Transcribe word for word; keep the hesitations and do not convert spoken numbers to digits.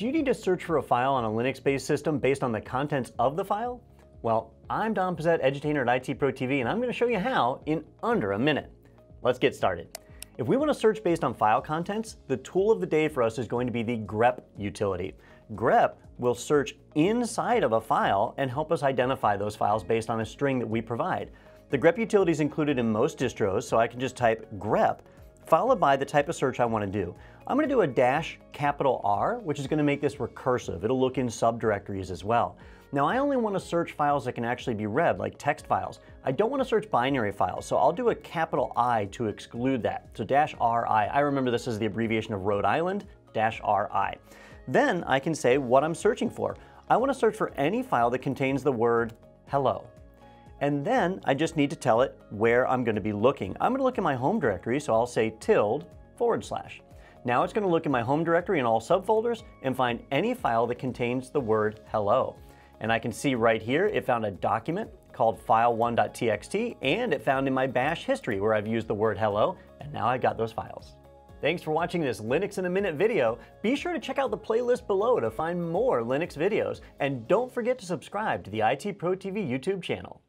Do you need to search for a file on a Linux-based system based on the contents of the file? Well, I'm Don Pezet, edutainer at I T Pro T V, and I'm going to show you how in under a minute. Let's get started. If we want to search based on file contents, the tool of the day for us is going to be the grep utility. Grep will search inside of a file and help us identify those files based on a string that we provide. The grep utility is included in most distros, so I can just type grep followed by the type of search I want to do. I'm going to do a dash capital R, which is going to make this recursive. It'll look in subdirectories as well. Now, I only want to search files that can actually be read, like text files. I don't want to search binary files, so I'll do a capital I to exclude that. So dash R I. I remember this is the abbreviation of Rhode Island, dash R I. Then I can say what I'm searching for. I want to search for any file that contains the word hello. And then I just need to tell it where I'm going to be looking. I'm going to look in my home directory, so I'll say tilde forward slash. Now it's going to look in my home directory and all subfolders and find any file that contains the word hello. And I can see right here it found a document called file one dot t x t, and it found in my bash history where I've used the word hello, and now I got those files. Thanks for watching this Linux in a Minute video. Be sure to check out the playlist below to find more Linux videos, and don't forget to subscribe to the I T Pro T V YouTube channel.